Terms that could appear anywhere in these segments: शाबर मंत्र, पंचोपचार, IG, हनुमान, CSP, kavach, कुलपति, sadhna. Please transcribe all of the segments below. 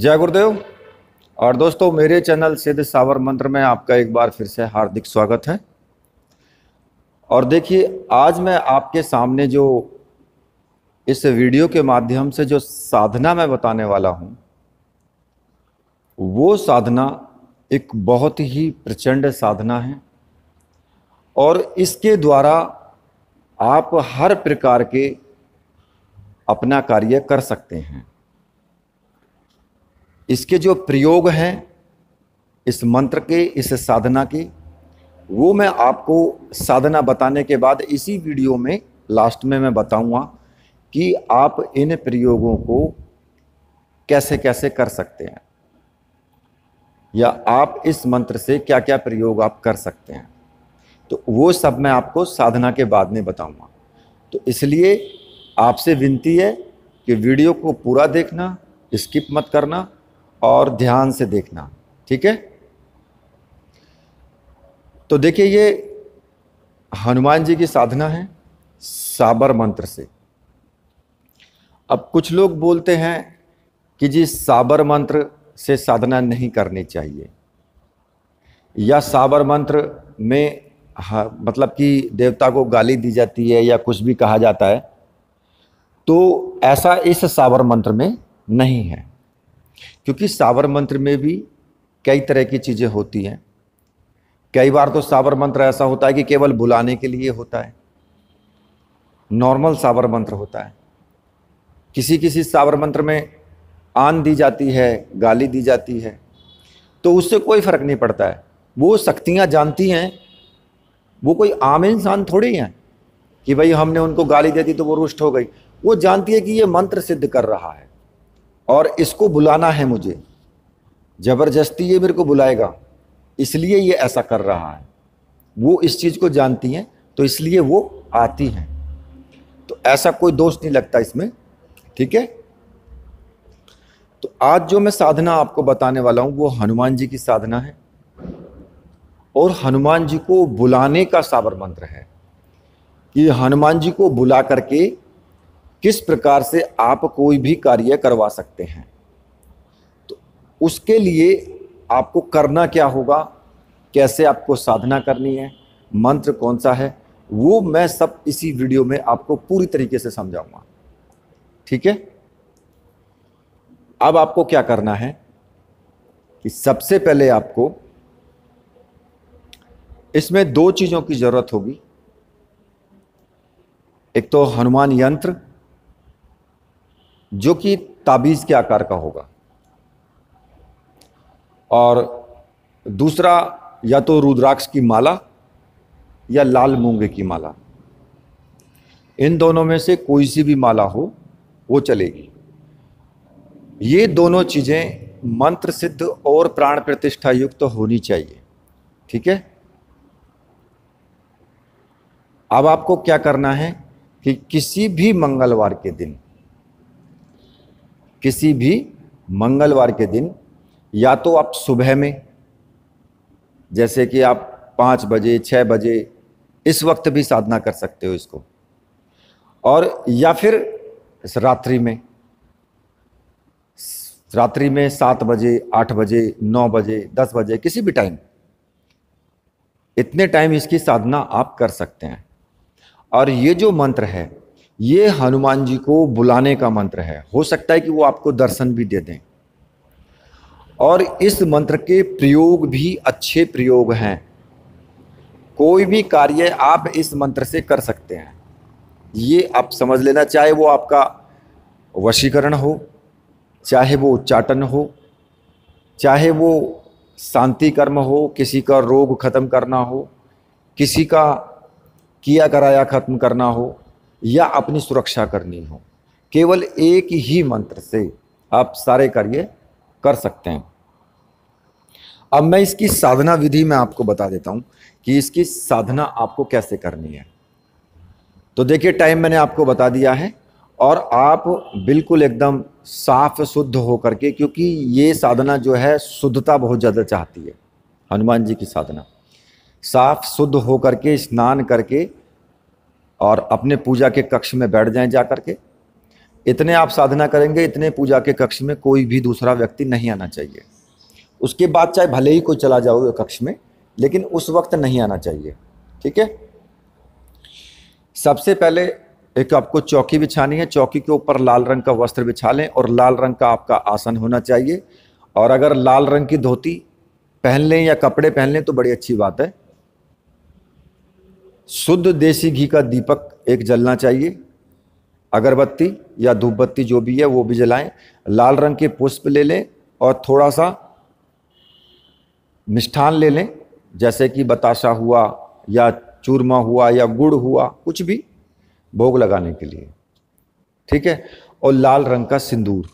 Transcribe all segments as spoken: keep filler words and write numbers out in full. जय गुरुदेव। और दोस्तों, मेरे चैनल सिद्ध शाबर मंत्र में आपका एक बार फिर से हार्दिक स्वागत है। और देखिए, आज मैं आपके सामने जो इस वीडियो के माध्यम से जो साधना मैं बताने वाला हूँ, वो साधना एक बहुत ही प्रचंड साधना है और इसके द्वारा आप हर प्रकार के अपना कार्य कर सकते हैं। इसके जो प्रयोग हैं इस मंत्र के, इस साधना के, वो मैं आपको साधना बताने के बाद इसी वीडियो में लास्ट में मैं बताऊंगा कि आप इन प्रयोगों को कैसे कैसे कर सकते हैं या आप इस मंत्र से क्या क्या प्रयोग आप कर सकते हैं। तो वो सब मैं आपको साधना के बाद में बताऊंगा। तो इसलिए आपसे विनती है कि वीडियो को पूरा देखना, स्किप मत करना और ध्यान से देखना, ठीक है। तो देखिए, ये हनुमान जी की साधना है शाबर मंत्र से। अब कुछ लोग बोलते हैं कि जी शाबर मंत्र से साधना नहीं करनी चाहिए या शाबर मंत्र में हाँ, मतलब कि देवता को गाली दी जाती है या कुछ भी कहा जाता है। तो ऐसा इस शाबर मंत्र में नहीं है, क्योंकि शाबर मंत्र में भी कई तरह की चीज़ें होती हैं। कई बार तो शाबर मंत्र ऐसा होता है कि केवल बुलाने के लिए होता है, नॉर्मल शाबर मंत्र होता है। किसी किसी शाबर मंत्र में आन दी जाती है, गाली दी जाती है, तो उससे कोई फर्क नहीं पड़ता है। वो शक्तियाँ जानती हैं, वो कोई आम इंसान थोड़ी हैं कि भाई हमने उनको गाली दे दी तो वो रुष्ट हो गई। वो जानती है कि ये मंत्र सिद्ध कर रहा है और इसको बुलाना है, मुझे ज़बरदस्ती ये मेरे को बुलाएगा, इसलिए ये ऐसा कर रहा है। वो इस चीज़ को जानती हैं, तो इसलिए वो आती हैं। तो ऐसा कोई दोष नहीं लगता इसमें, ठीक है। तो आज जो मैं साधना आपको बताने वाला हूँ वो हनुमान जी की साधना है और हनुमान जी को बुलाने का शाबर मंत्र है कि हनुमान जी को बुला करके किस प्रकार से आप कोई भी कार्य करवा सकते हैं। तो उसके लिए आपको करना क्या होगा, कैसे आपको साधना करनी है, मंत्र कौन सा है, वो मैं सब इसी वीडियो में आपको पूरी तरीके से समझाऊंगा, ठीक है। अब आपको क्या करना है कि सबसे पहले आपको इसमें दो चीज़ों की ज़रूरत होगी। एक तो हनुमान यंत्र, जो कि ताबीज़ के आकार का होगा, और दूसरा या तो रुद्राक्ष की माला या लाल मूंगे की माला। इन दोनों में से कोई सी भी माला हो वो चलेगी। ये दोनों चीज़ें मंत्र सिद्ध और प्राण प्रतिष्ठा युक्त तो होनी चाहिए, ठीक है। अब आपको क्या करना है कि किसी भी मंगलवार के दिन, किसी भी मंगलवार के दिन, या तो आप सुबह में, जैसे कि आप पाँच बजे छः बजे इस वक्त भी साधना कर सकते हो इसको, और या फिर रात्रि में, रात्रि में सात बजे आठ बजे नौ बजे दस बजे किसी भी टाइम, इतने टाइम इसकी साधना आप कर सकते हैं। और ये जो मंत्र है ये हनुमान जी को बुलाने का मंत्र है। हो सकता है कि वो आपको दर्शन भी दे दें। और इस मंत्र के प्रयोग भी अच्छे प्रयोग हैं। कोई भी कार्य आप इस मंत्र से कर सकते हैं, ये आप समझ लेना। चाहे वो आपका वशीकरण हो, चाहे वो उच्चाटन हो, चाहे वो शांति कर्म हो, किसी का रोग ख़त्म करना हो, किसी का किया कराया खत्म करना हो, या अपनी सुरक्षा करनी हो, केवल एक ही मंत्र से आप सारे कार्य कर सकते हैं। अब मैं इसकी साधना विधि में आपको बता देता हूं कि इसकी साधना आपको कैसे करनी है। तो देखिए, टाइम मैंने आपको बता दिया है और आप बिल्कुल एकदम साफ शुद्ध होकर के, क्योंकि ये साधना जो है शुद्धता बहुत ज़्यादा चाहती है, हनुमान जी की साधना। साफ शुद्ध होकर के स्नान करके और अपने पूजा के कक्ष में बैठ जाएं जा करके। इतने आप साधना करेंगे, इतने पूजा के कक्ष में कोई भी दूसरा व्यक्ति नहीं आना चाहिए। उसके बाद चाहे भले ही कोई चला जाओ कक्ष में, लेकिन उस वक्त नहीं आना चाहिए, ठीक है। सबसे पहले एक आपको चौकी बिछानी है। चौकी के ऊपर लाल रंग का वस्त्र बिछा लें और लाल रंग का आपका आसन होना चाहिए। और अगर लाल रंग की धोती पहन लें या कपड़े पहन लें तो बड़ी अच्छी बात है। शुद्ध देसी घी का दीपक एक जलना चाहिए, अगरबत्ती या धूप बत्ती जो भी है वो भी जलाएं। लाल रंग के पुष्प ले लें और थोड़ा सा मिष्ठान ले लें, जैसे कि बताशा हुआ या चूरमा हुआ या गुड़ हुआ, कुछ भी भोग लगाने के लिए, ठीक है। और लाल रंग का सिंदूर।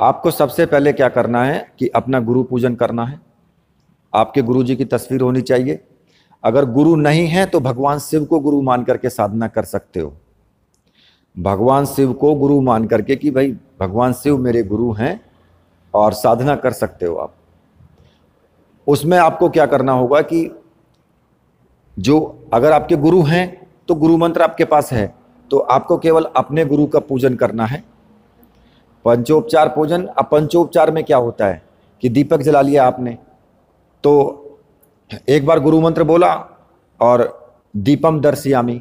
आपको सबसे पहले क्या करना है कि अपना गुरु पूजन करना है। आपके गुरु जी की तस्वीर होनी चाहिए। अगर गुरु नहीं है तो भगवान शिव को गुरु मान करके साधना कर सकते हो। भगवान शिव को गुरु मान करके कि भाई भगवान शिव मेरे गुरु हैं, और साधना कर सकते हो आप। उसमें आपको क्या करना होगा कि जो अगर आपके गुरु हैं तो गुरु मंत्र आपके पास है, तो आपको केवल अपने गुरु का पूजन करना है। पंचोपचार पूजन। अब पंचोपचार में क्या होता है कि दीपक जला लिया आपने, तो एक बार गुरु मंत्र बोला और दीपम दर्शयामि,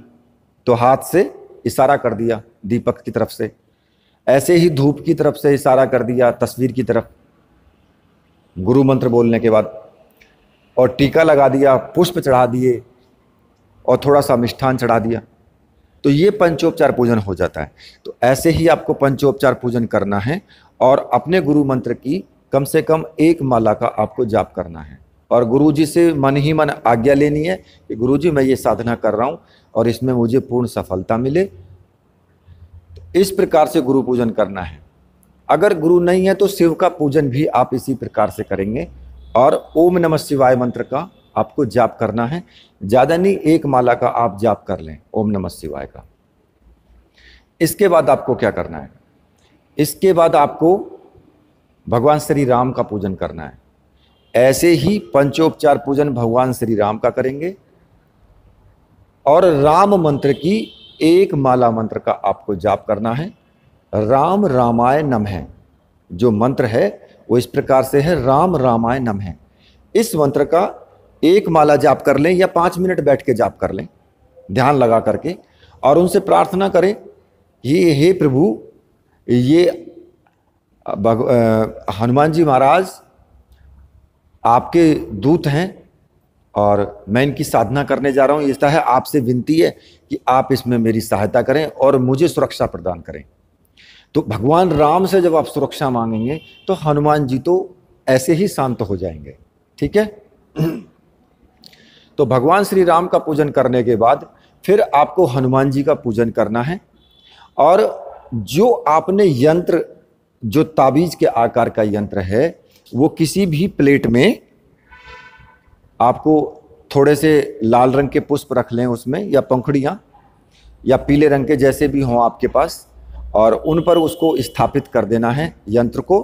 तो हाथ से इशारा कर दिया दीपक की तरफ से, ऐसे ही धूप की तरफ से इशारा कर दिया तस्वीर की तरफ गुरु मंत्र बोलने के बाद, और टीका लगा दिया, पुष्प चढ़ा दिए और थोड़ा सा मिष्ठान चढ़ा दिया। तो ये पंचोपचार पूजन हो जाता है। तो ऐसे ही आपको पंचोपचार पूजन करना है और अपने गुरु मंत्र की कम से कम एक माला का आपको जाप करना है, और गुरुजी से मन ही मन आज्ञा लेनी है कि गुरुजी मैं ये साधना कर रहा हूँ और इसमें मुझे पूर्ण सफलता मिले। तो इस प्रकार से गुरु पूजन करना है। अगर गुरु नहीं है तो शिव का पूजन भी आप इसी प्रकार से करेंगे, और ओम नमः शिवाय मंत्र का आपको जाप करना है। ज़्यादा नहीं, एक माला का आप जाप कर लें ओम नमः शिवाय का। इसके बाद आपको क्या करना है, इसके बाद आपको भगवान श्री राम का पूजन करना है। ऐसे ही पंचोपचार पूजन भगवान श्री राम का करेंगे, और राम मंत्र की एक माला मंत्र का आपको जाप करना है। राम रामाय नमः जो मंत्र है वो इस प्रकार से है, राम रामाय नमः। इस मंत्र का एक माला जाप कर लें या पाँच मिनट बैठ के जाप कर लें ध्यान लगा करके, और उनसे प्रार्थना करें ये हे प्रभु, ये हनुमान जी महाराज आपके दूत हैं और मैं इनकी साधना करने जा रहा हूँ, इस तरह आपसे विनती है कि आप इसमें मेरी सहायता करें और मुझे सुरक्षा प्रदान करें। तो भगवान राम से जब आप सुरक्षा मांगेंगे तो हनुमान जी तो ऐसे ही शांत हो जाएंगे, ठीक है। तो भगवान श्री राम का पूजन करने के बाद फिर आपको हनुमान जी का पूजन करना है, और जो आपने यंत्र, जो ताबीज के आकार का यंत्र है, वो किसी भी प्लेट में आपको थोड़े से लाल रंग के पुष्प रख लें उसमें, या पंखुड़ियाँ या पीले रंग के जैसे भी हों आपके पास, और उन पर उसको स्थापित कर देना है यंत्र को।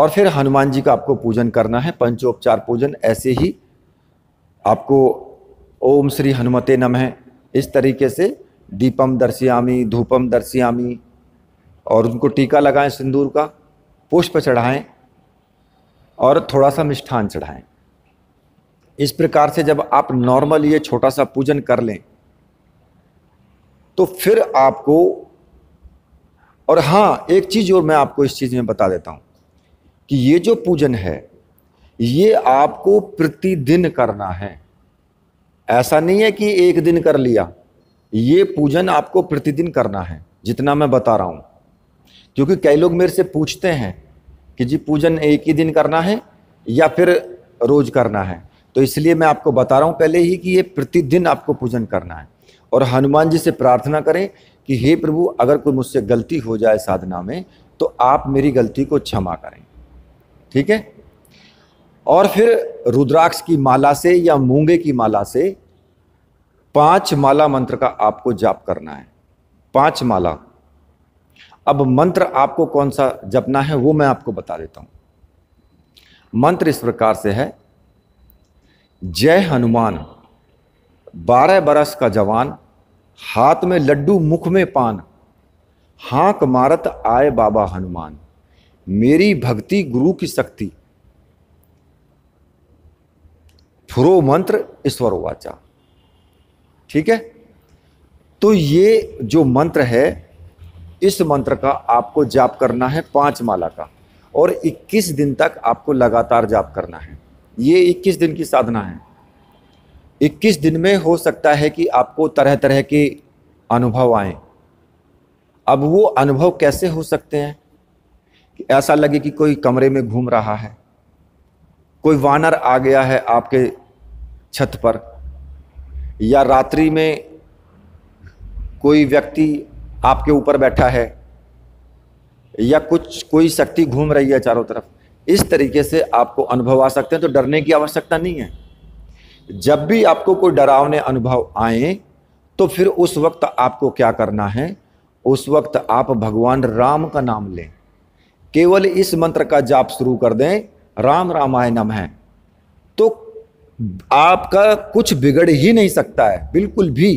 और फिर हनुमान जी का आपको पूजन करना है, पंचोपचार पूजन। ऐसे ही आपको ओम श्री हनुमते नमः इस तरीके से दीपम दर्शयामि, धूपम दर्शयामि, और उनको टीका लगाएं सिंदूर का, पुष्प चढ़ाएं और थोड़ा सा मिष्ठान चढ़ाएं। इस प्रकार से जब आप नॉर्मल ये छोटा सा पूजन कर लें तो फिर आपको, और हाँ एक चीज़ और मैं आपको इस चीज़ में बता देता हूँ कि ये जो पूजन है ये आपको प्रतिदिन करना है। ऐसा नहीं है कि एक दिन कर लिया, ये पूजन आपको प्रतिदिन करना है जितना मैं बता रहा हूँ। क्योंकि कई लोग मेरे से पूछते हैं कि जी पूजन एक ही दिन करना है या फिर रोज करना है, तो इसलिए मैं आपको बता रहा हूँ पहले ही कि ये प्रतिदिन आपको पूजन करना है। और हनुमान जी से प्रार्थना करें कि हे प्रभु अगर कोई मुझसे गलती हो जाए साधना में तो आप मेरी गलती को क्षमा करें, ठीक है। और फिर रुद्राक्ष की माला से या मूंगे की माला से पांच माला मंत्र का आपको जाप करना है, पांच माला। अब मंत्र आपको कौन सा जपना है वो मैं आपको बता देता हूँ। मंत्र इस प्रकार से है, जय हनुमान बारह बरस का जवान, हाथ में लड्डू मुख में पान, हाँक मारत आए बाबा हनुमान, मेरी भक्ति गुरु की शक्ति, फुरो मंत्र ईश्वर वाचा। ठीक है, तो ये जो मंत्र है इस मंत्र का आपको जाप करना है पांच माला का, और इक्कीस दिन तक आपको लगातार जाप करना है। ये इक्कीस दिन की साधना है। इक्कीस दिन में हो सकता है कि आपको तरह तरह के अनुभव आए। अब वो अनुभव कैसे हो सकते हैं कि ऐसा लगे कि कोई कमरे में घूम रहा है, कोई वानर आ गया है आपके छत पर, या रात्रि में कोई व्यक्ति आपके ऊपर बैठा है, या कुछ कोई शक्ति घूम रही है चारों तरफ। इस तरीके से आपको अनुभव आ सकते हैं, तो डरने की आवश्यकता नहीं है। जब भी आपको कोई डरावने अनुभव आए तो फिर उस वक्त आपको क्या करना है, उस वक्त आप भगवान राम का नाम लें। केवल इस मंत्र का जाप शुरू कर दें, राम रामाय नमः, तो आपका कुछ बिगड़ ही नहीं सकता है। बिल्कुल भी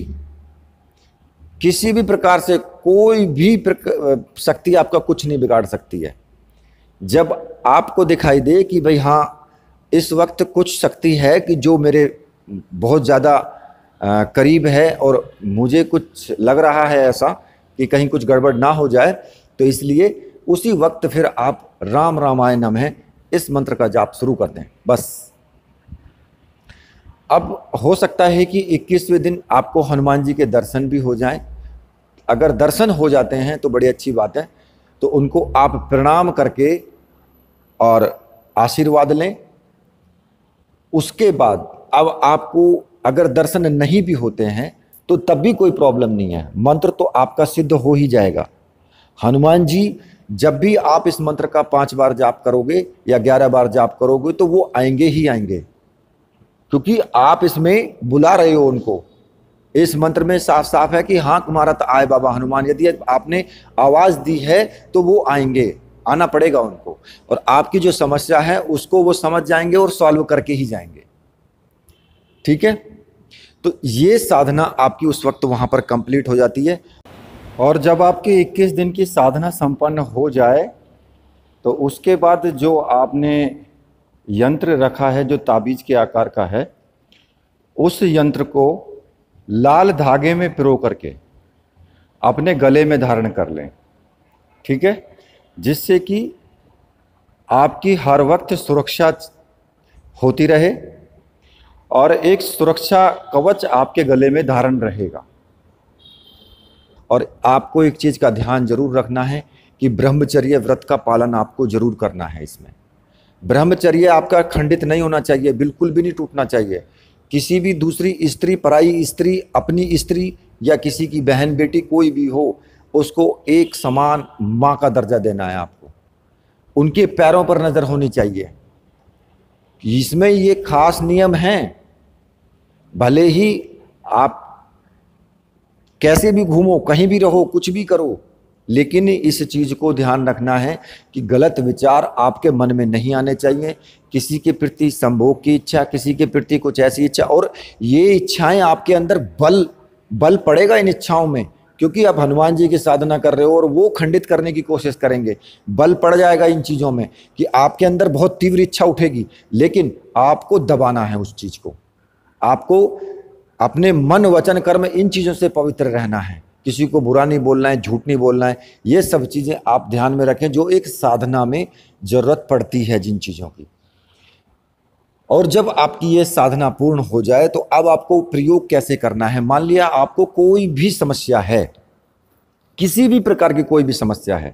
किसी भी प्रकार से कोई भी शक्ति आपका कुछ नहीं बिगाड़ सकती है। जब आपको दिखाई दे कि भाई हाँ इस वक्त कुछ शक्ति है कि जो मेरे बहुत ज़्यादा करीब है और मुझे कुछ लग रहा है ऐसा कि कहीं कुछ गड़बड़ ना हो जाए, तो इसलिए उसी वक्त फिर आप राम रामाय नमः इस मंत्र का जाप शुरू कर दें, बस। अब हो सकता है कि इक्कीसवें दिन आपको हनुमान जी के दर्शन भी हो जाएं। अगर दर्शन हो जाते हैं तो बड़ी अच्छी बात है। तो उनको आप प्रणाम करके और आशीर्वाद लें। उसके बाद अब आपको अगर दर्शन नहीं भी होते हैं तो तब भी कोई प्रॉब्लम नहीं है, मंत्र तो आपका सिद्ध हो ही जाएगा। हनुमान जी, जब भी आप इस मंत्र का पाँच बार जाप करोगे या ग्यारह बार जाप करोगे तो वो आएंगे ही आएंगे, क्योंकि आप इसमें बुला रहे हो उनको। इस मंत्र में साफ साफ है कि हाँक मारत आए बाबा हनुमान, यदि आपने आवाज़ दी है तो वो आएंगे, आना पड़ेगा उनको, और आपकी जो समस्या है उसको वो समझ जाएंगे और सॉल्व करके ही जाएंगे। ठीक है, तो ये साधना आपकी उस वक्त वहाँ पर कंप्लीट हो जाती है। और जब आपके इक्कीस दिन की साधना संपन्न हो जाए तो उसके बाद जो आपने यंत्र रखा है, जो ताबीज के आकार का है, उस यंत्र को लाल धागे में पिरो करके अपने गले में धारण कर लें। ठीक है, जिससे कि आपकी हर वक्त सुरक्षा होती रहे और एक सुरक्षा कवच आपके गले में धारण रहेगा। और आपको एक चीज़ का ध्यान जरूर रखना है कि ब्रह्मचर्य व्रत का पालन आपको जरूर करना है। इसमें ब्रह्मचर्य आपका खंडित नहीं होना चाहिए, बिल्कुल भी नहीं टूटना चाहिए। किसी भी दूसरी स्त्री, पराई स्त्री, अपनी स्त्री या किसी की बहन बेटी कोई भी हो, उसको एक समान माँ का दर्जा देना है आपको। उनके पैरों पर नज़र होनी चाहिए। इसमें ये खास नियम हैं, भले ही आप कैसे भी घूमो, कहीं भी रहो, कुछ भी करो, लेकिन इस चीज़ को ध्यान रखना है कि गलत विचार आपके मन में नहीं आने चाहिए, किसी के प्रति संभोग की इच्छा, किसी के प्रति कुछ ऐसी इच्छा। और ये इच्छाएं आपके अंदर बल बल पड़ेगा इन इच्छाओं में, क्योंकि आप हनुमान जी की साधना कर रहे हो और वो खंडित करने की कोशिश करेंगे। बल पड़ जाएगा इन चीज़ों में कि आपके अंदर बहुत तीव्र इच्छा उठेगी, लेकिन आपको दबाना है उस चीज़ को। आपको अपने मन, वचन, कर्म, इन चीज़ों से पवित्र रहना है। किसी को बुरा नहीं बोलना है, झूठ नहीं बोलना है। ये सब चीज़ें आप ध्यान में रखें, जो एक साधना में ज़रूरत पड़ती है जिन चीज़ों की। और जब आपकी ये साधना पूर्ण हो जाए तो अब आपको प्रयोग कैसे करना है। मान लिया आपको कोई भी समस्या है, किसी भी प्रकार की कोई भी समस्या है,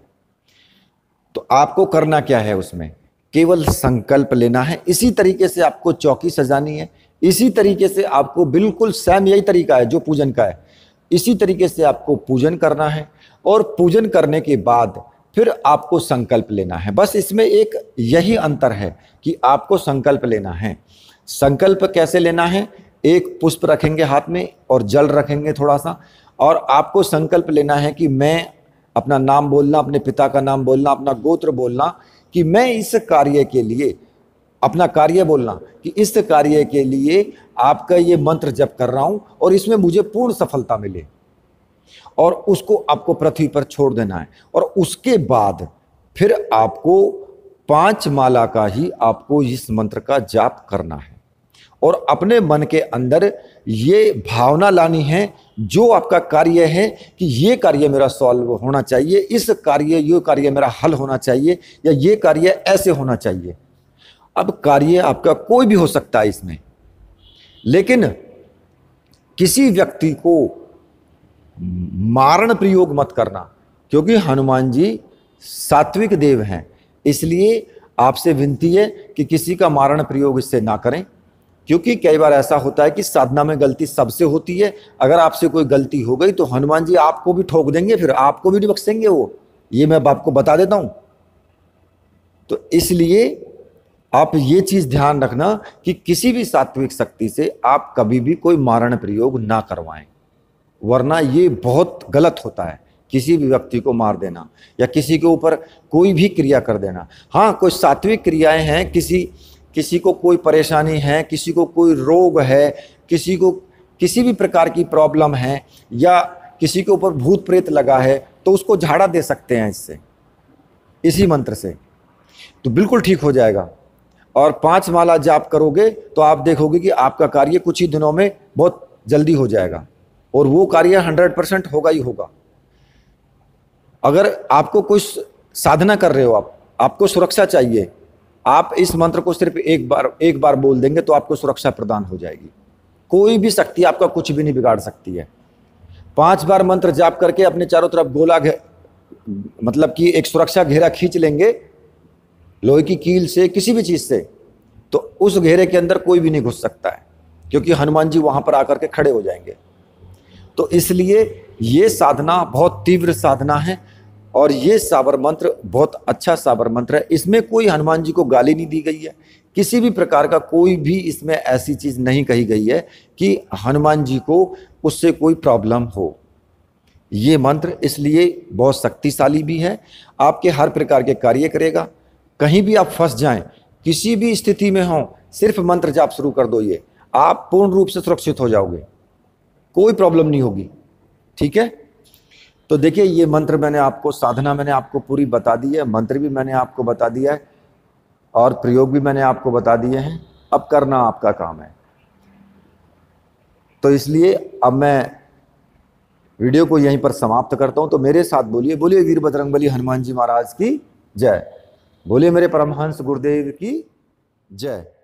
तो आपको करना क्या है, उसमें केवल संकल्प लेना है। इसी तरीके से आपको चौकी सजानी है, इसी तरीके से आपको, बिल्कुल सेम यही तरीका है जो पूजन का है, इसी तरीके से आपको पूजन करना है। और पूजन करने के बाद फिर आपको संकल्प लेना है, बस। इसमें एक यही अंतर है कि आपको संकल्प लेना है। संकल्प कैसे लेना है, एक पुष्प रखेंगे हाथ में और जल रखेंगे थोड़ा सा, और आपको संकल्प लेना है कि मैं अपना नाम बोलना, अपने पिता का नाम बोलना, अपना गोत्र बोलना, कि मैं इस कार्य के लिए, अपना कार्य बोलना कि इस कार्य के लिए आपका ये मंत्र जप कर रहा हूँ और इसमें मुझे पूर्ण सफलता मिले। और उसको आपको पृथ्वी पर छोड़ देना है। और उसके बाद फिर आपको पांच माला का ही आपको इस मंत्र का जाप करना है और अपने मन के अंदर ये भावना लानी है, जो आपका कार्य है कि ये कार्य मेरा सॉल्व होना चाहिए, इस कार्य ये कार्य मेरा हल होना चाहिए, या ये कार्य ऐसे होना चाहिए। अब कार्य आपका कोई भी हो सकता है इसमें, लेकिन किसी व्यक्ति को मारण प्रयोग मत करना, क्योंकि हनुमान जी सात्विक देव हैं। इसलिए आपसे विनती है कि किसी का मारण प्रयोग इससे ना करें, क्योंकि कई बार ऐसा होता है कि साधना में गलती सबसे होती है। अगर आपसे कोई गलती हो गई तो हनुमान जी आपको भी ठोक देंगे, फिर आपको भी नहीं बख्शेंगे वो, ये मैं आपको बता देता हूँ। तो इसलिए आप ये चीज़ ध्यान रखना कि किसी भी सात्विक शक्ति से आप कभी भी कोई मारण प्रयोग ना करवाएं, वरना ये बहुत गलत होता है किसी भी व्यक्ति को मार देना या किसी के ऊपर कोई भी क्रिया कर देना। हाँ, कोई सात्विक क्रियाएं हैं, किसी किसी को कोई परेशानी है, किसी को कोई रोग है, किसी को किसी भी प्रकार की प्रॉब्लम है, या किसी के ऊपर भूत प्रेत लगा है, तो उसको झाड़ा दे सकते हैं इससे, इसी मंत्र से, तो बिल्कुल ठीक हो जाएगा। और पांच माला जाप करोगे तो आप देखोगे कि आपका कार्य कुछ ही दिनों में बहुत जल्दी हो जाएगा, और वो कार्य हंड्रेड परसेंट होगा ही होगा। अगर आपको कुछ साधना कर रहे हो, आप आपको सुरक्षा चाहिए, आप इस मंत्र को सिर्फ एक बार एक बार बोल देंगे तो आपको सुरक्षा प्रदान हो जाएगी। कोई भी शक्ति आपका कुछ भी नहीं बिगाड़ सकती है। पांच बार मंत्र जाप करके अपने चारों तरफ गोला घे मतलब कि एक सुरक्षा घेरा खींच लेंगे, लोहे की कील से, किसी भी चीज़ से, तो उस घेरे के अंदर कोई भी नहीं घुस सकता है, क्योंकि हनुमान जी वहाँ पर आकर के खड़े हो जाएंगे। तो इसलिए ये साधना बहुत तीव्र साधना है, और ये शाबर मंत्र बहुत अच्छा शाबर मंत्र है। इसमें कोई हनुमान जी को गाली नहीं दी गई है, किसी भी प्रकार का कोई भी इसमें ऐसी चीज़ नहीं कही गई है कि हनुमान जी को उससे कोई प्रॉब्लम हो। ये मंत्र इसलिए बहुत शक्तिशाली भी है, आपके हर प्रकार के कार्य करेगा। कहीं भी आप फंस जाएं, किसी भी स्थिति में हों, सिर्फ मंत्र जाप शुरू कर दो, ये आप पूर्ण रूप से सुरक्षित हो जाओगे, कोई प्रॉब्लम नहीं होगी। ठीक है, तो देखिए ये मंत्र मैंने आपको, साधना मैंने आपको पूरी बता दी है, मंत्र भी मैंने आपको बता दिया है, और प्रयोग भी मैंने आपको बता दिए हैं। अब करना आपका काम है। तो इसलिए अब मैं वीडियो को यहीं पर समाप्त करता हूं। तो मेरे साथ बोलिए, बोलिए वीर बजरंगबली हनुमान जी महाराज की जय, बोलिए मेरे परमहंस गुरुदेव की जय।